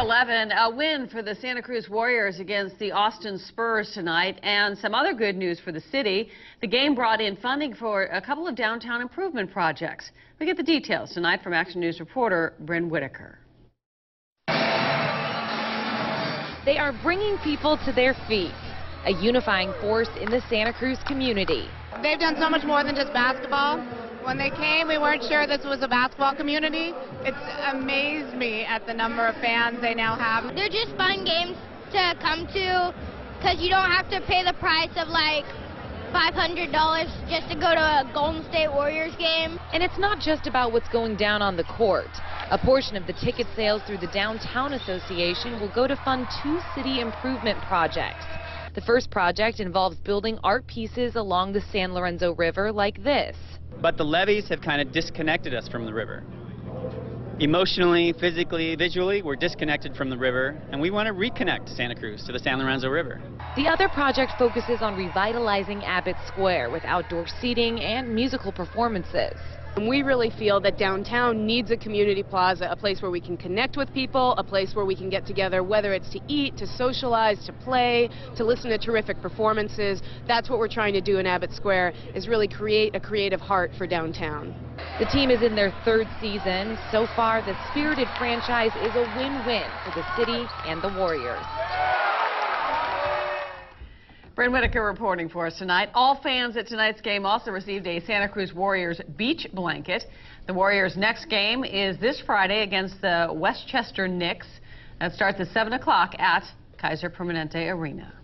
11, a win for the Santa Cruz Warriors against the Austin Spurs tonight, and some other good news for the city. The game brought in funding for a couple of downtown improvement projects. We get the details tonight from Action News reporter Bryn Whitaker. They are bringing people to their feet, a unifying force in the Santa Cruz community. They've done so much more than just basketball. When they came, we weren't sure this was a basketball community. It's amazed me at the number of fans they now have. They're just fun games to come to because you don't have to pay the price of like $500 just to go to a Golden State Warriors game. And it's not just about what's going down on the court. A portion of the ticket sales through the Downtown Association will go to fund 2 city improvement projects. The first project involves building art pieces along the San Lorenzo River like this. But the levees have kind of disconnected us from the river. Emotionally, physically, visually, we're disconnected from the river, and we want to reconnect Santa Cruz to the San Lorenzo River. The other project focuses on revitalizing Abbott Square with outdoor seating and musical performances. And we really feel that downtown needs a community plaza, a place where we can connect with people, a place where we can get together, whether it's to eat, to socialize, to play, to listen to terrific performances. That's what we're trying to do in Abbott Square, is really create a creative heart for downtown. The team is in their 3rd season. So far, the spirited franchise is a win-win for the city and the Warriors. Bryn Whitaker reporting for us tonight. All fans at tonight's game also received a Santa Cruz Warriors beach blanket. The Warriors' next game is this Friday against the Westchester Knicks. That starts at 7 o'clock at Kaiser Permanente Arena.